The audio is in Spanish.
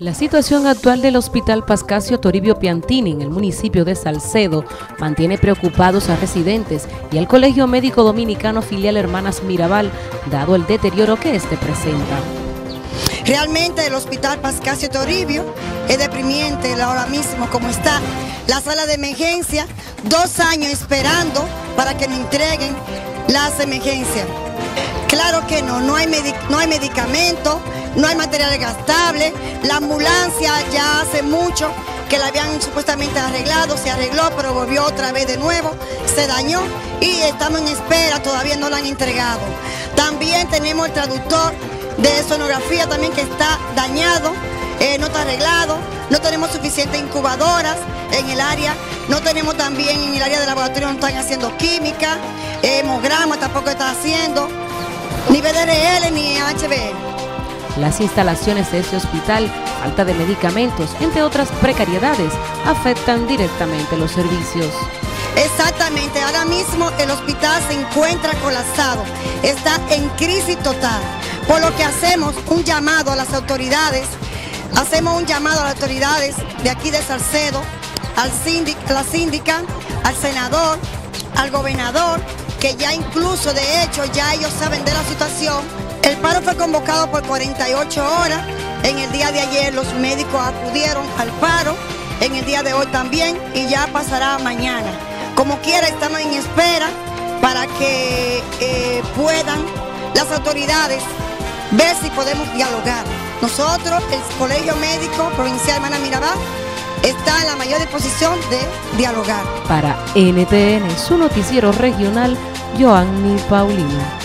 La situación actual del Hospital Pascasio Toribio Piantini en el municipio de Salcedo mantiene preocupados a residentes y al Colegio Médico Dominicano filial Hermanas Mirabal, dado el deterioro que este presenta. Realmente el Hospital Pascasio Toribio es deprimente ahora mismo como está. La sala de emergencia, 2 años esperando para que nos entreguen las emergencias. Claro que no hay medicamento, no hay materiales gastables, la ambulancia ya hace mucho que la habían supuestamente arreglado, se arregló pero volvió otra vez de nuevo, se dañó y estamos en espera, todavía no la han entregado. También tenemos el traductor de sonografía también que está dañado, no está arreglado, no tenemos suficientes incubadoras en el área, no tenemos también en el área de laboratorio, no están haciendo química, hemograma tampoco está haciendo, ni VDRL ni HB. Las instalaciones de ese hospital, falta de medicamentos, entre otras precariedades, afectan directamente los servicios. Exactamente, ahora mismo el hospital se encuentra colapsado, está en crisis total, por lo que hacemos un llamado a las autoridades, de aquí de Salcedo, a la síndica, al senador, al gobernador, que ya incluso de hecho ya ellos saben de la situación. El paro fue convocado por 48 horas, en el día de ayer los médicos acudieron al paro, en el día de hoy también y ya pasará mañana. Como quiera estamos en espera para que puedan las autoridades ver si podemos dialogar. Nosotros, el Colegio Médico Provincial Hermanas Mirabal, está en la mayor disposición de dialogar. Para NTN, su noticiero regional, Joanny Paulino.